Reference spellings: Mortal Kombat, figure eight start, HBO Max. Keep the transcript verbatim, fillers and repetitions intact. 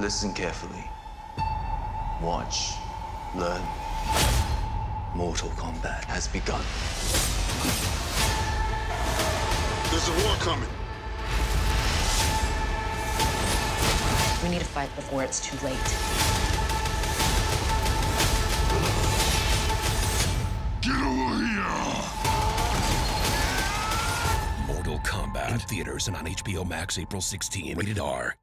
Listen carefully. Watch. Learn. Mortal Kombat has begun. There's a war coming. We need to fight before it's too late. Get over here! Mortal Kombat in theaters and on H B O Max April sixteenth. Rated R.